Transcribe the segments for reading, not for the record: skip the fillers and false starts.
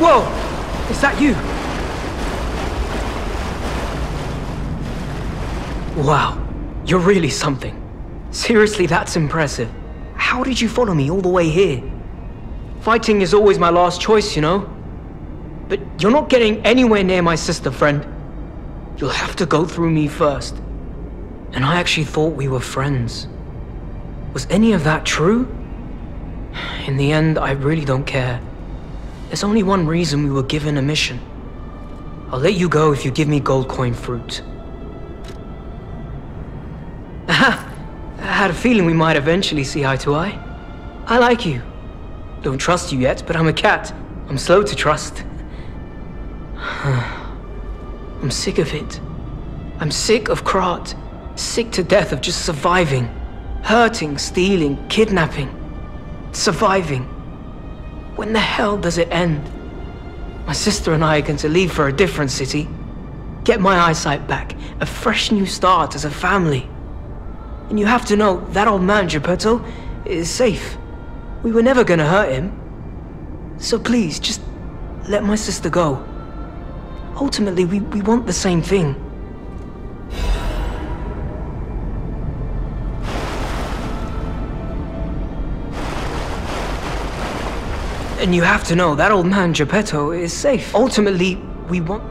Whoa! Is that you? Wow, you're really something. Seriously, that's impressive. How did you follow me all the way here? Fighting is always my last choice, you know? But you're not getting anywhere near my sister, friend. You'll have to go through me first. And I actually thought we were friends. Was any of that true? In the end, I really don't care. There's only one reason we were given a mission. I'll let you go if you give me gold coin fruit. Aha! I had a feeling we might eventually see eye to eye. I like you. Don't trust you yet, but I'm a cat. I'm slow to trust. I'm sick of it. I'm sick of Krat. Sick to death of just surviving. Hurting, stealing, kidnapping. Surviving. When the hell does it end? My sister and I are going to leave for a different city. Get my eyesight back. A fresh new start as a family. And you have to know that old man, Geppetto, is safe. We were never going to hurt him. So please, just let my sister go. Ultimately, we want the same thing. And you have to know that old man, Geppetto, is safe. Ultimately, we want...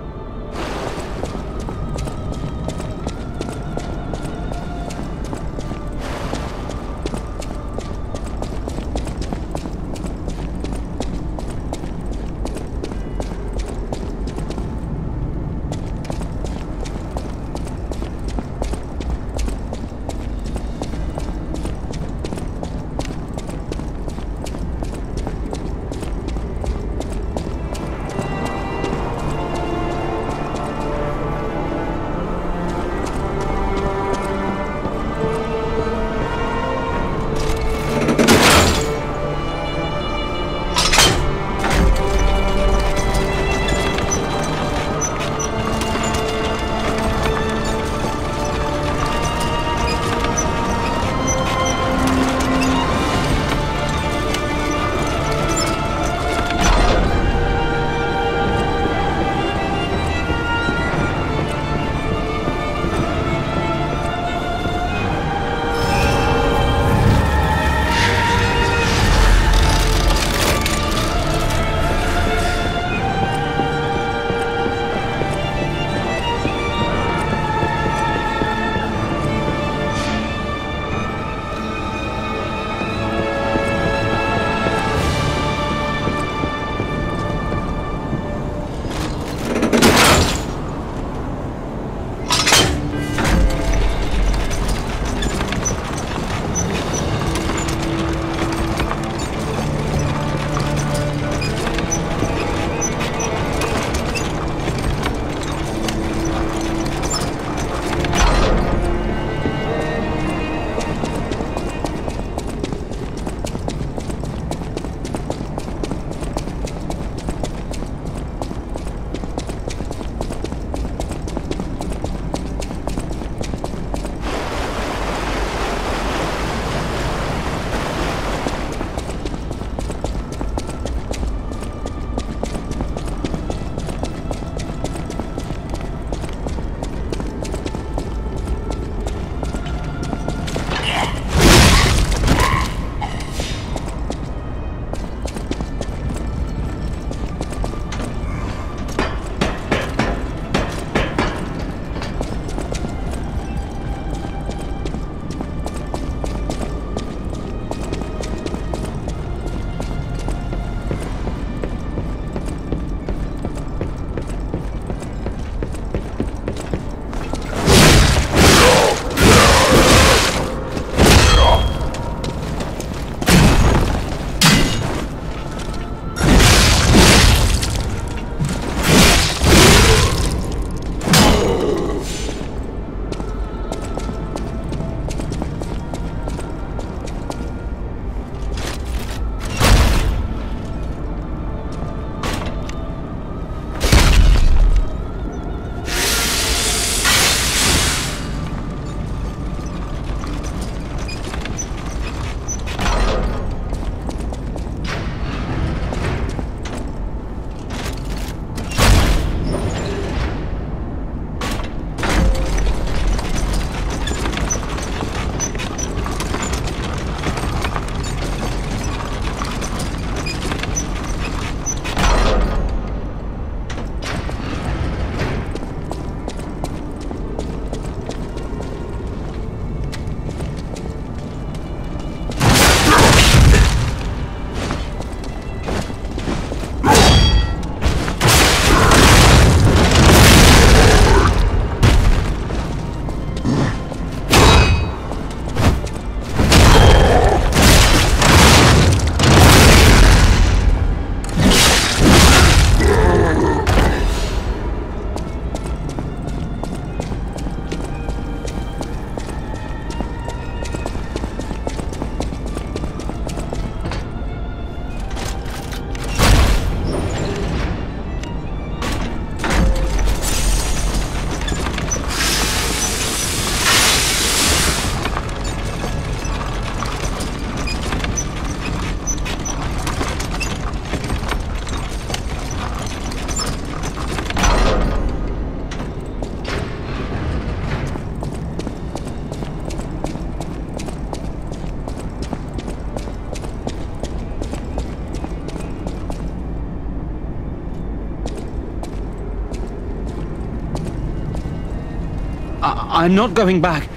I'm not going back.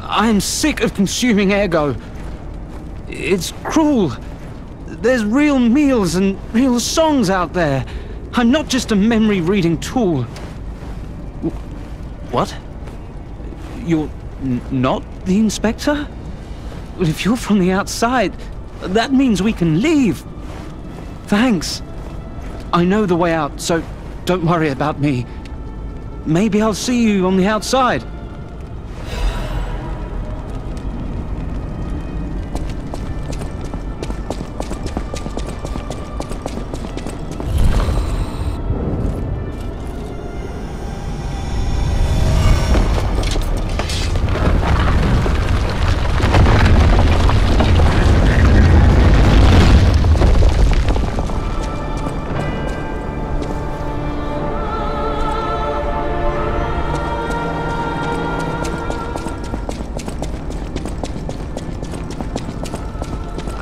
I'm sick of consuming Ergo. It's cruel. There's real meals and real songs out there. I'm not just a memory reading tool. What? You're not the inspector? Well, if you're from the outside, that means we can leave. Thanks. I know the way out, so don't worry about me. Maybe I'll see you on the outside.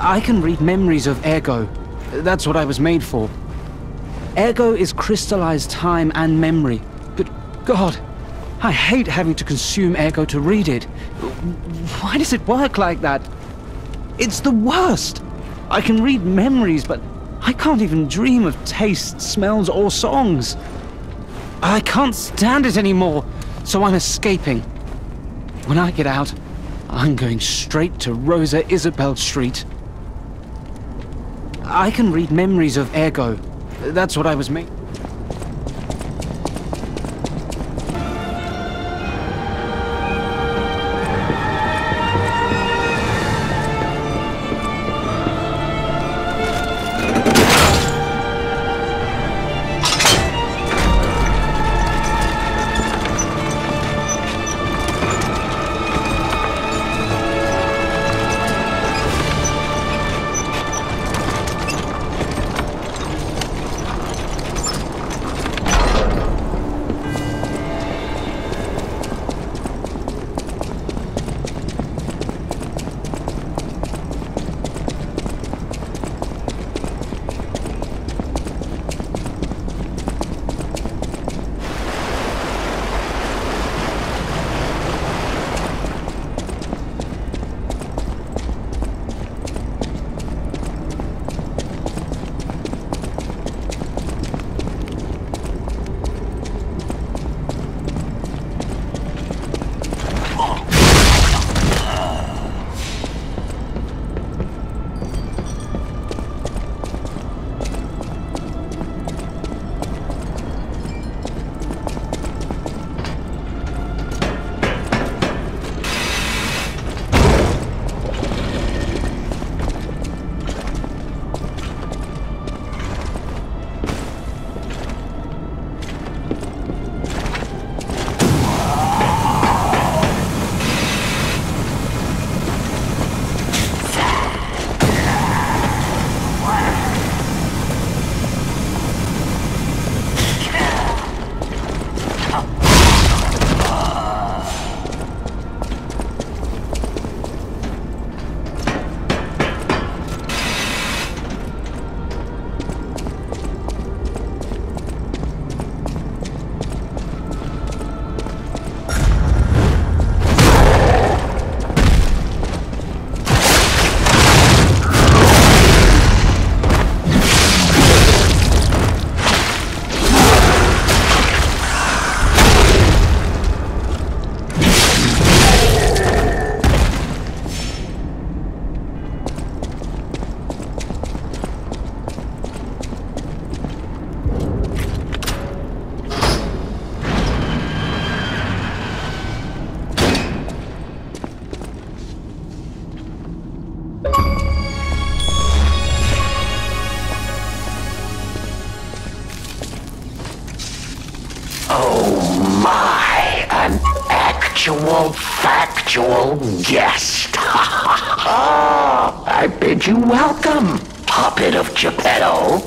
I can read memories of Ergo. That's what I was made for. Ergo is crystallized time and memory. But God, I hate having to consume Ergo to read it. Why does it work like that? It's the worst. I can read memories, but I can't even dream of tastes, smells, or songs. I can't stand it anymore, so I'm escaping. When I get out, I'm going straight to Rosa Isabel Street. I can read memories of Ergo. That's what I was made. Guest. I bid you welcome, puppet of Geppetto.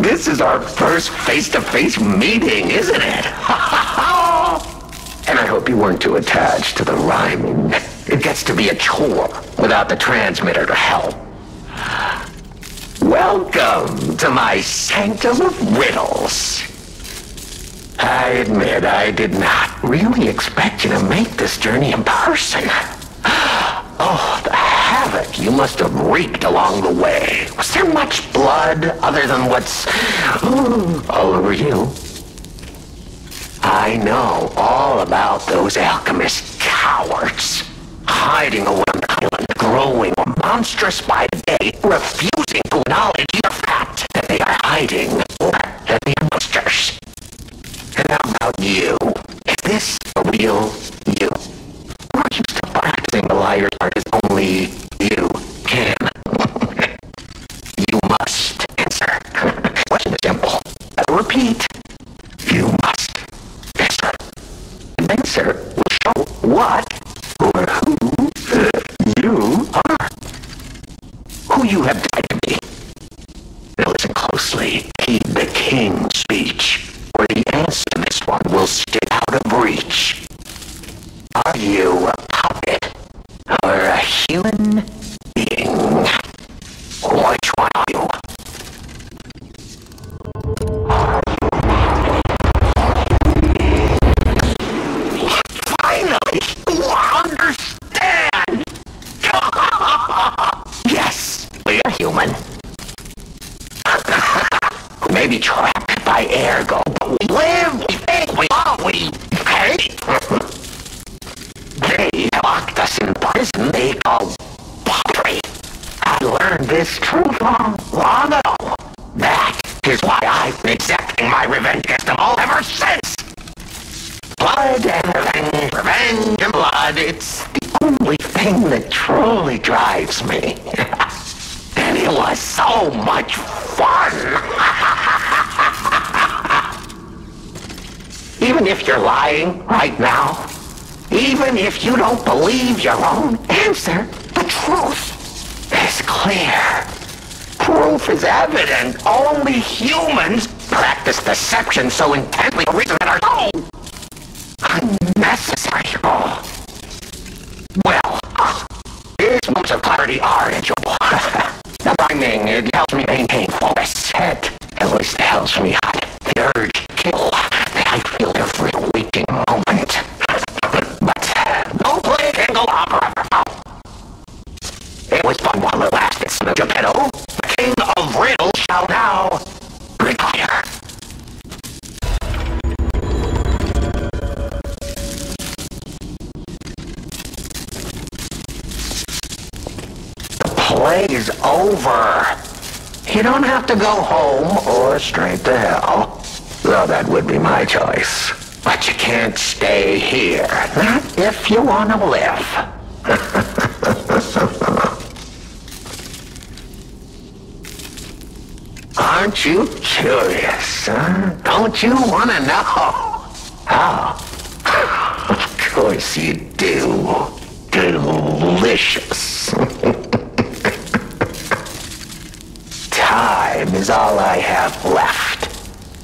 This is our first face-to-face meeting, isn't it? And I hope you weren't too attached to the rhyming. It gets to be a chore without the transmitter to help. Welcome to my Sanctum of Riddles. I admit I did not really expect you to make this journey in person. Oh, the havoc you must have wreaked along the way. Was there much blood other than what's all over you? I know all about those alchemist cowards. Hiding away on the island, growing monstrous by day, refusing to acknowledge the fact that they are hiding or that they are monsters. And how about you? Is this the real you? Or are you still practicing the liar's art as only you can? You must answer. Question is simple. I repeat. You must answer. And answer will show what or who you are. Who you have tried to be. Now listen closely. Heed the king's speech. Or the answer to this one will stick out of reach. Are you a puppet or a human being? Which one are you? Finally, you understand! Yes, we are human. We may be trapped by Ergo. We live, we think, we are, we hate. They locked us in prison they call pottery. I learned this truth long ago. That is why I've been exacting my revenge against them all ever since. Blood and revenge, revenge and blood, it's the only thing that truly drives me. And it was so much fun! Even if you're lying right now, even if you don't believe your own answer, the truth is clear. Proof is evident. Only humans practice deception so intently for reasons that are so unnecessary. Well, these moments of clarity are enjoyable. The binding, it helps me maintain focus. It at least helps me hide the urge to kill that I feel every waking moment. It was fun while it lasted, Son of Geppetto. The King of Riddles shall now retire. The play's over. You don't have to go home or straight to hell. Though that would be my choice. But you can't stay here. Not if you want to live. Aren't you curious, huh? Don't you want to know? Oh, of course you do. Delicious. Time is all I have left.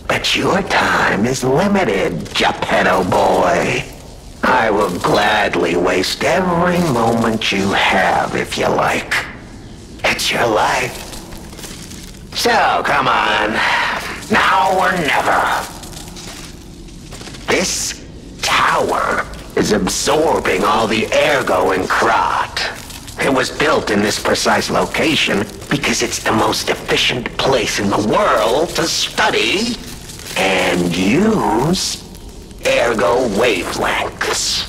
But your time is limited, Geppetto boy. I will gladly waste every moment you have if you like. It's your life. So, come on. Now or never. This tower is absorbing all the Ergo and Krat. It was built in this precise location because it's the most efficient place in the world to study and use Ergo wavelengths.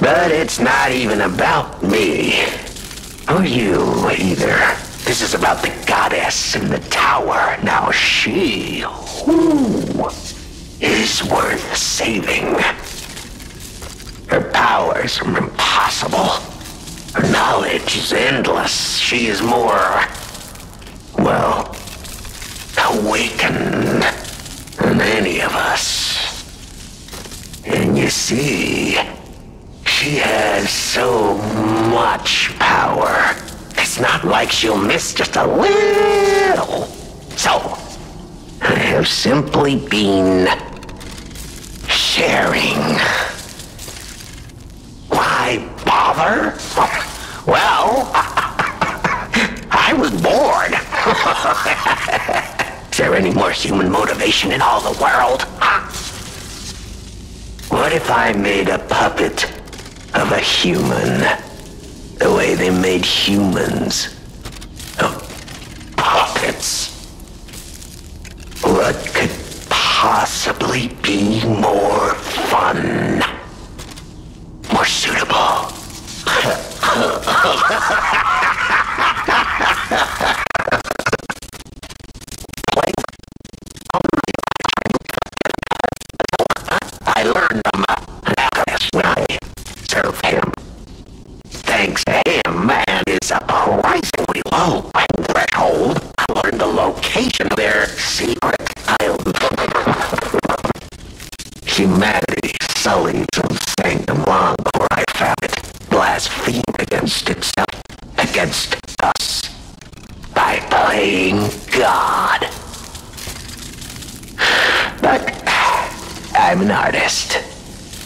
But it's not even about me. Or you, either. This is about the goddess in the tower. Now she, is worth saving. Her powers are impossible. Her knowledge is endless. She is more, well, awakened than any of us. And you see, she has so much power. It's not like she'll miss just a little. So, I have simply been sharing. Why bother? Well, I was bored. Is there any more human motivation in all the world? What if I made a puppet of a human, the way they made humans? Oh, puppets. What could possibly be more fun? More suitable? I learned from Krat when I served him. Thanks to him and his surprisingly low threshold, I learned the location of their secret island. Humanity sullied some sanctum long before I found it. Blasphemed against itself, against us, by playing God. But I'm an artist.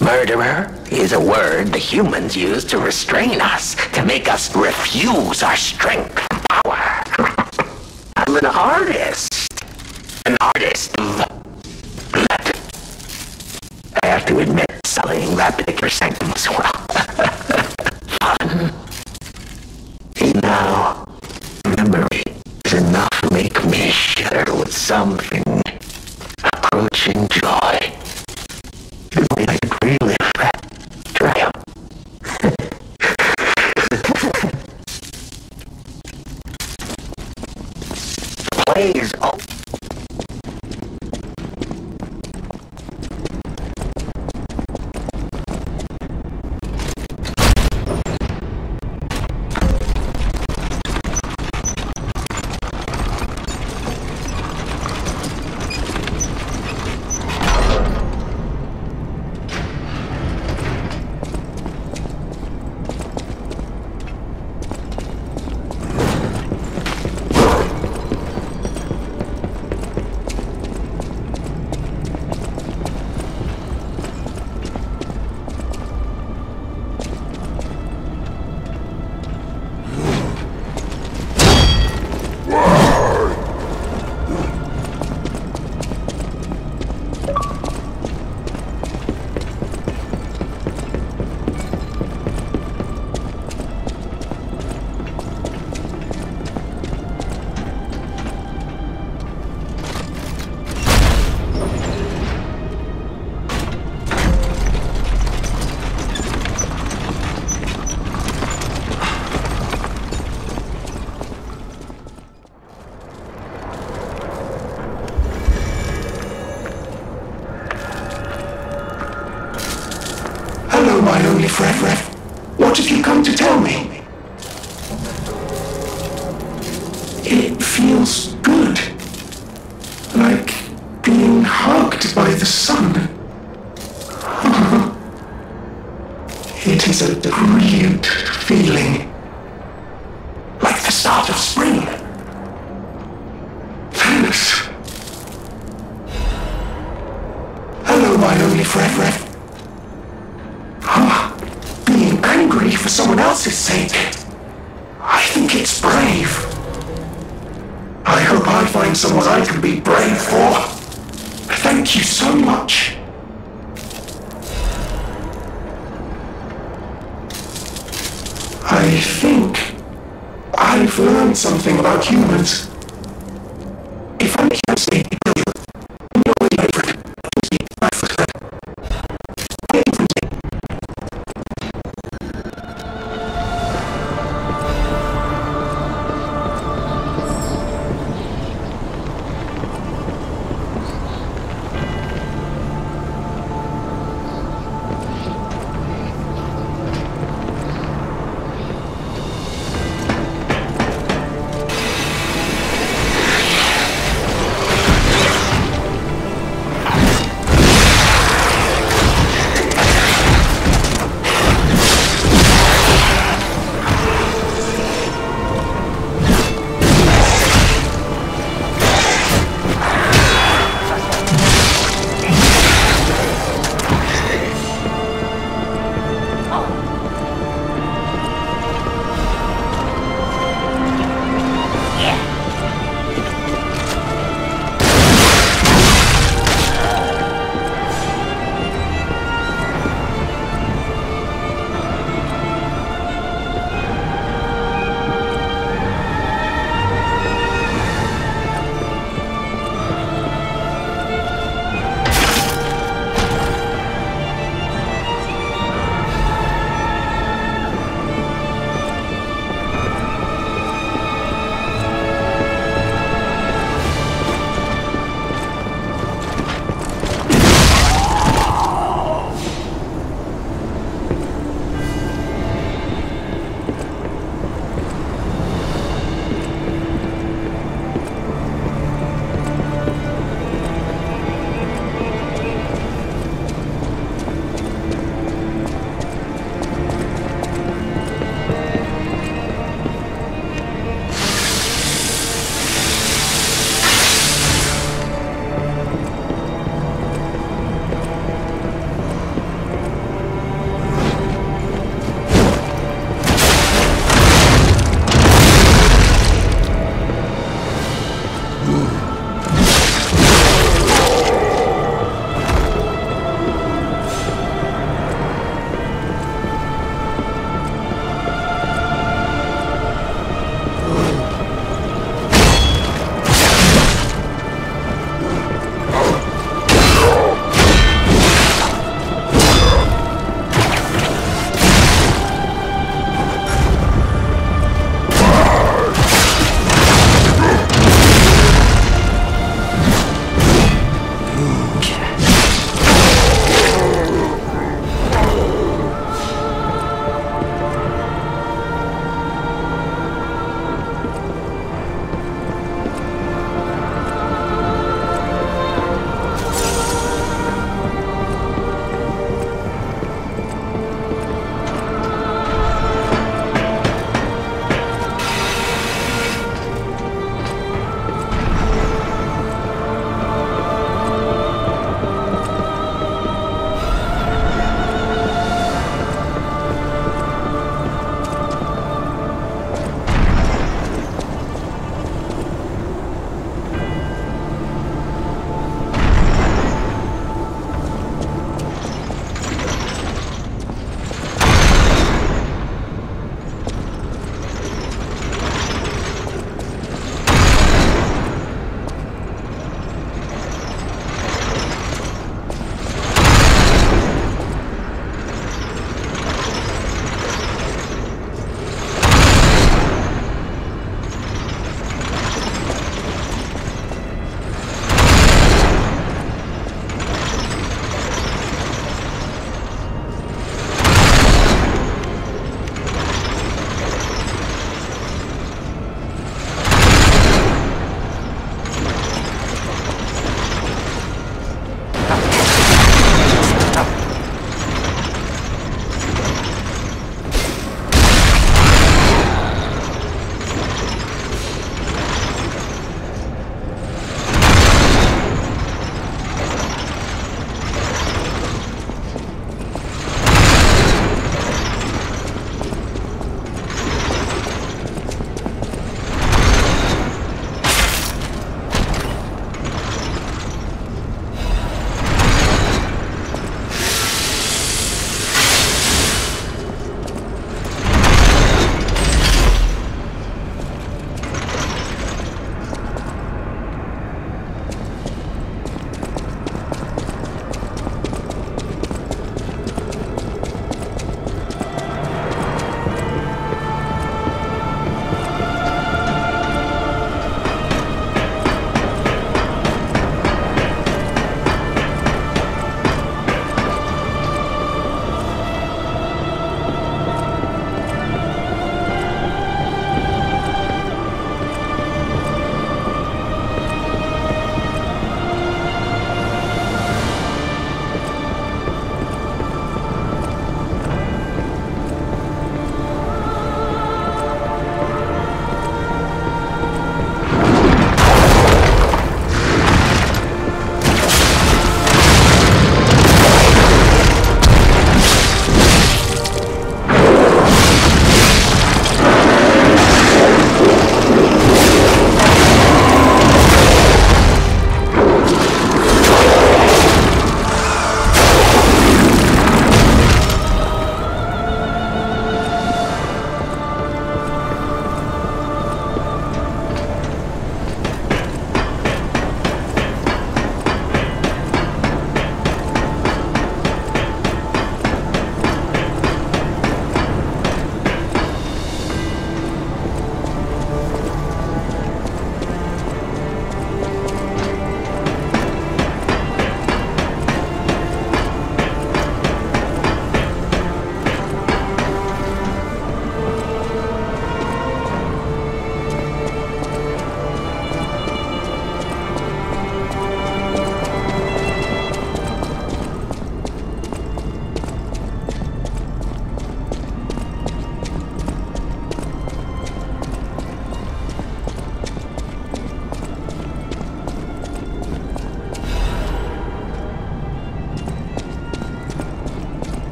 Murderer is a word the humans use to restrain us, to make us refuse our strength and power. I'm an artist of blood. I have to admit, selling that particular sanctum as well. Fun. You know, memory is enough to make me shudder with something approaching joy. The way I could really try Please, oh.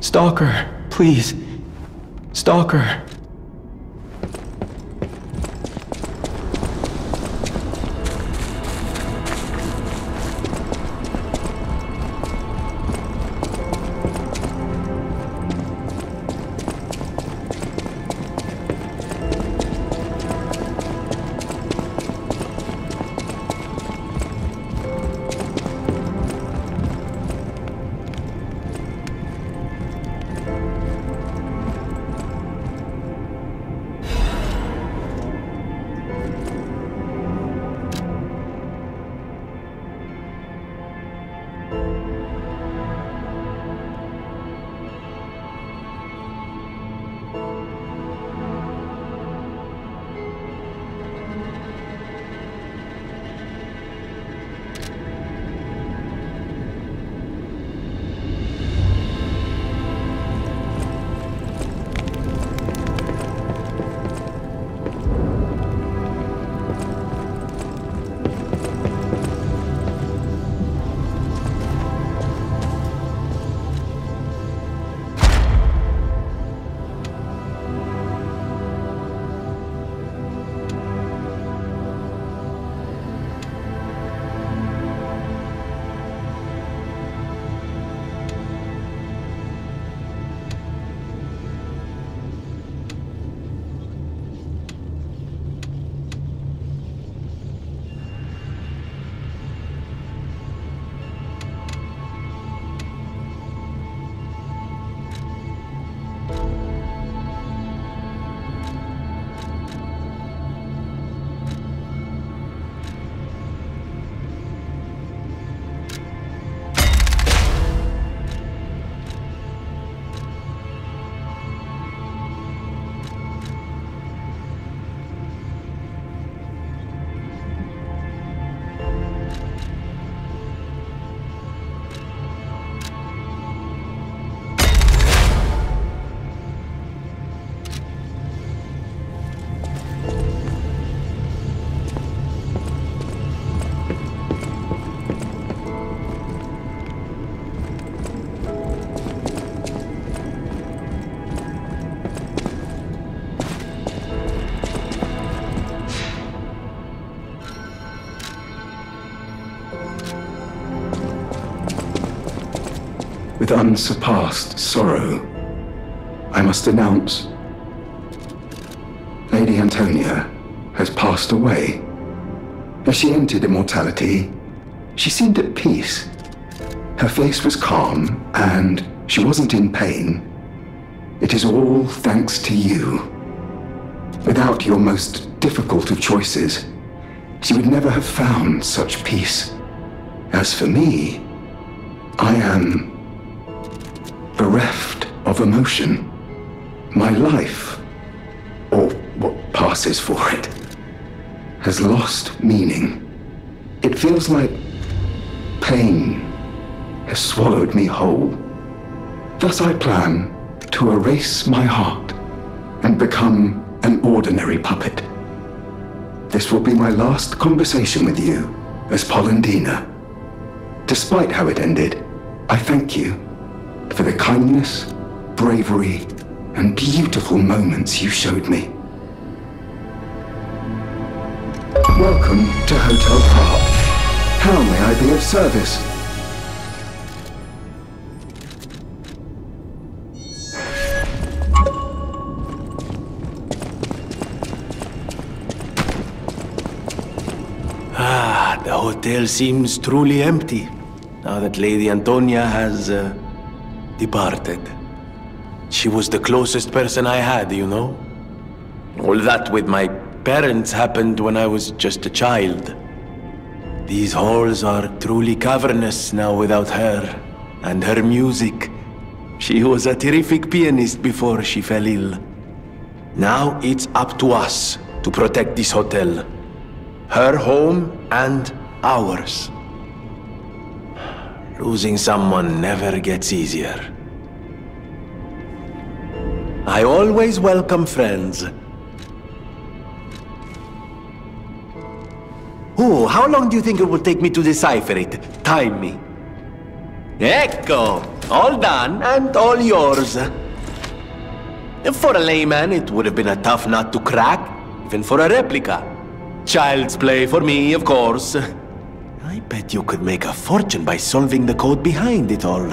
Stalker, please. Stalker. with unsurpassed sorrow, I must announce Lady Antonia has passed away. As she entered immortality, she seemed at peace. Her face was calm, and she wasn't in pain. It is all thanks to you. Without your most difficult of choices, she would never have found such peace. As for me, I am bereft of emotion. My life, or what passes for it, has lost meaning. It feels like pain has swallowed me whole. Thus I plan to erase my heart and become an ordinary puppet. This will be my last conversation with you as Pollandina. Despite how it ended, I thank you for the kindness, bravery, and beautiful moments you showed me. Welcome to Hotel Park. How may I be of service? Ah, the hotel seems truly empty, now that Lady Antonia has departed. She was the closest person I had, you know? All that with my parents happened when I was just a child. These halls are truly cavernous now without her, and her music. She was a terrific pianist before she fell ill. Now it's up to us to protect this hotel. Her home and ours. Losing someone never gets easier. I always welcome friends. Oh, how long do you think it will take me to decipher it? Time me. Ecco! All done and all yours. For a layman, it would have been a tough nut to crack, even for a replica. Child's play for me, of course. I bet you could make a fortune by solving the code behind it all.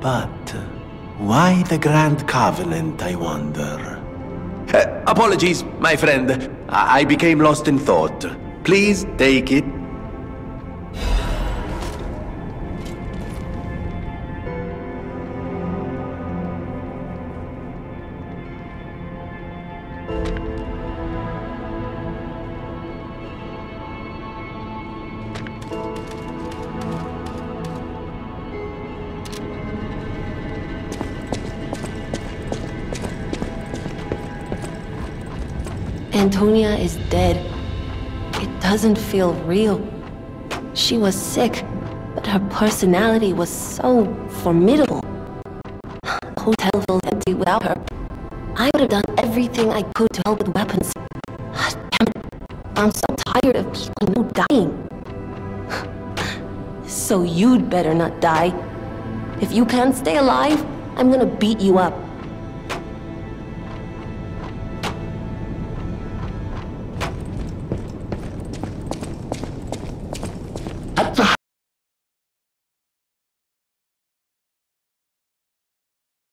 But why the Grand Covenant, I wonder? Apologies, my friend. I became lost in thought. Please take it. Antonia is dead. It doesn't feel real. She was sick, but her personality was so formidable. The hotel felt empty without her. I would have done everything I could to help with weapons. Damn it. I'm so tired of people who are dying. So you'd better not die. If you can't stay alive, I'm gonna beat you up.